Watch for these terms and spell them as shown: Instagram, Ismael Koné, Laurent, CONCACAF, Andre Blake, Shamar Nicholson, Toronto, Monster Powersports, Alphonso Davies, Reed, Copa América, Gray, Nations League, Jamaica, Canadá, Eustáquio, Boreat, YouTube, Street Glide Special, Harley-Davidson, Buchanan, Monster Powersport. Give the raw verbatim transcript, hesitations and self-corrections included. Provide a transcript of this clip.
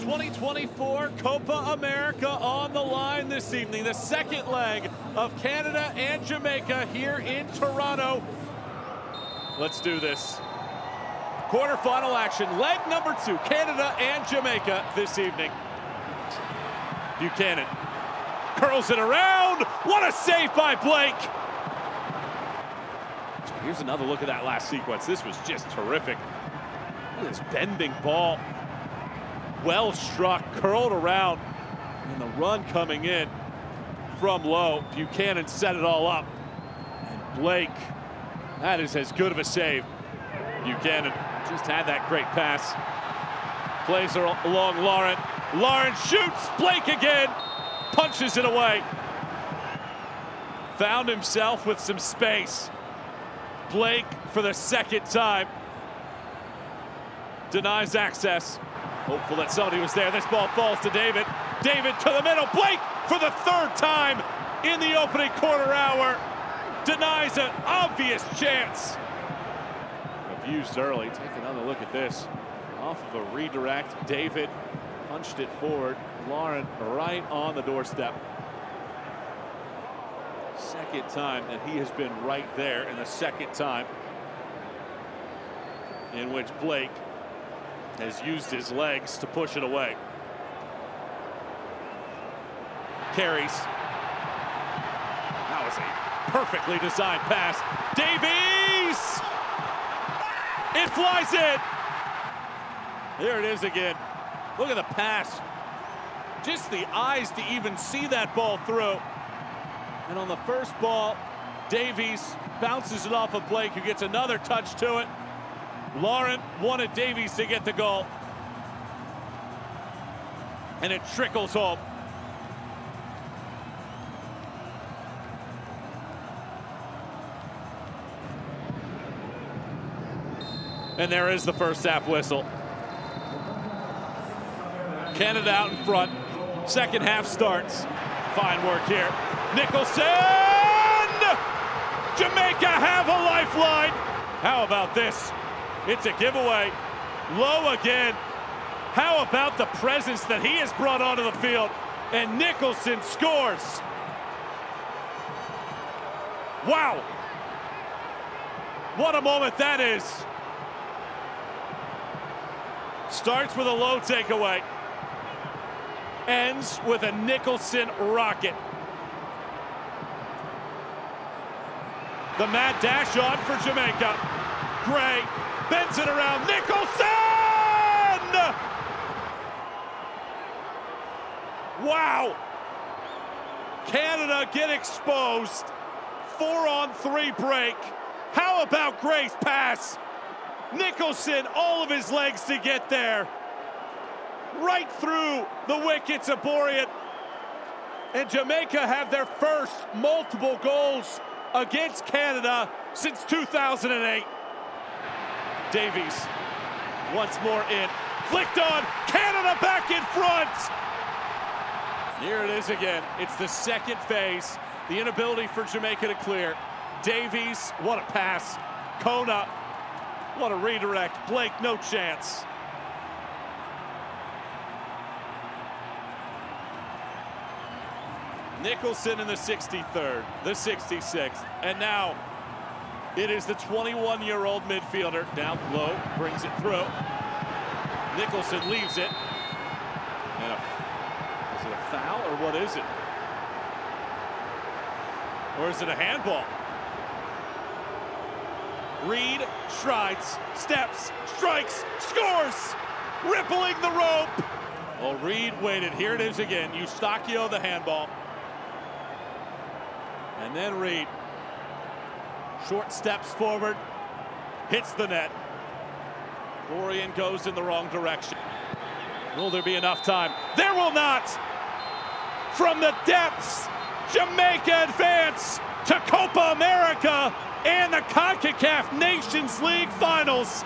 twenty twenty-four Copa America on the line this evening. The second leg of Canada and Jamaica here in Toronto. Let's do this. Quarterfinal action, leg number two, Canada and Jamaica this evening. Buchanan curls it around. What a save by Blake. Here's another look at that last sequence. This was just terrific. Look at this bending ball. Well struck, curled around, and the run coming in from low. Buchanan set it all up. And Blake, that is as good of a save. Buchanan just had that great pass. Plays her along Laurent. Laurent shoots, Blake again, punches it away. Found himself with some space. Blake, for the second time, denies access. Hopeful that somebody was there. This ball falls to David. David to the middle. Blake, for the third time in the opening quarter hour, denies an obvious chance. Abused early. Take another look at this. Off of a redirect, David punched it forward. Laurent right on the doorstep. Second time that he has been right there, and the second time in which Blake has used his legs to push it away. Carries. That was a perfectly designed pass. Davies! It flies in! There it is again. Look at the pass. Just the eyes to even see that ball through. And on the first ball, Davies bounces it off of Blake, who gets another touch to it. Laurent wanted Davies to get the goal. And it trickles home. And there is the first half whistle. Canada out in front. Second half starts. Fine work here. Nicholson! Jamaica have a lifeline. How about this? It's a giveaway. Low again. How about the presence that he has brought onto the field? And Nicholson scores. Wow. What a moment that is. Starts with a low takeaway. Ends with a Nicholson rocket. The mad dash on for Jamaica. Gray bends it around. Nicholson! Wow. Canada get exposed. Four on three break. How about Gray's pass? Nicholson, all of his legs to get there. Right through the wickets of Boreat. And Jamaica have their first multiple goals against Canada since two thousand eight. Davies once more in. Flicked on. Canada back in front. Here it is again. It's the second phase. The inability for Jamaica to clear. Davies, what a pass. Koné, what a redirect. Blake, no chance. Nicholson in the sixty-third, the sixty-sixth, and now it is the twenty-one-year-old midfielder. Down low, brings it through. Nicholson leaves it. And a, is it a foul or what is it? Or is it a handball? Reed strides, steps, strikes, scores, rippling the rope. Well, Reed waited. Here it is again. Eustáquio, the handball. And then Reed, short steps forward, hits the net. Boreat goes in the wrong direction. Will there be enough time? There will not! From the depths, Jamaica advance to Copa America and the CONCACAF Nations League Finals.